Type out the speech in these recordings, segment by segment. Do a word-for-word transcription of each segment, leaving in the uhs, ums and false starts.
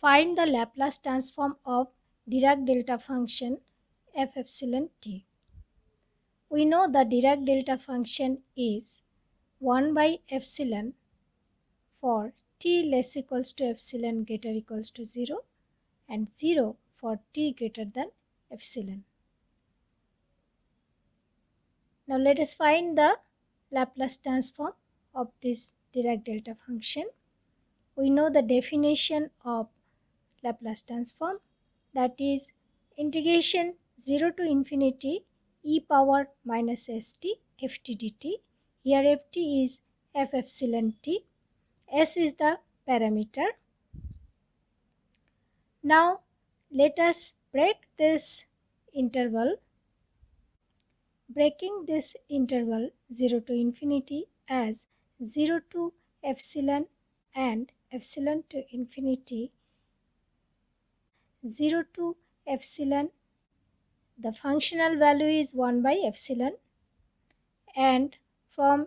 Find the Laplace transform of Dirac delta function f epsilon t. We know the Dirac delta function is one by epsilon for t less equals to epsilon greater equals to zero and zero for t greater than epsilon. Now let us find the Laplace transform of this Dirac delta function. We know the definition of Laplace transform, that is integration zero to infinity e power minus st ft dt. Here ft is f epsilon t, s is the parameter. Now let us break this interval. Breaking this interval zero to infinity as zero to epsilon and epsilon to infinity, zero to epsilon the functional value is one by epsilon, and from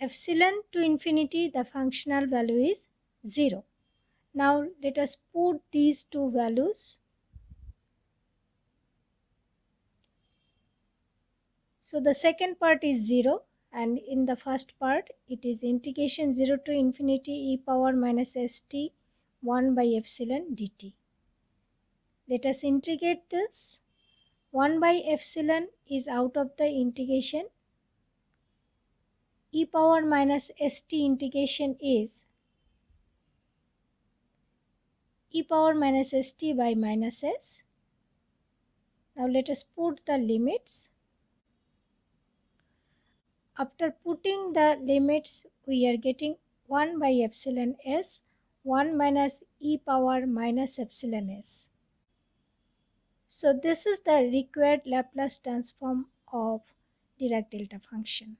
epsilon to infinity the functional value is zero. Now let us put these two values. So the second part is zero and in the first part it is integration zero to infinity e power minus st one by epsilon dt. Let us integrate this. one by epsilon is out of the integration. E power minus st integration is e power minus st by minus s. Now let us put the limits. After putting the limits, we are getting one by epsilon s, one minus e power minus epsilon s. So this is the required Laplace transform of Dirac delta function.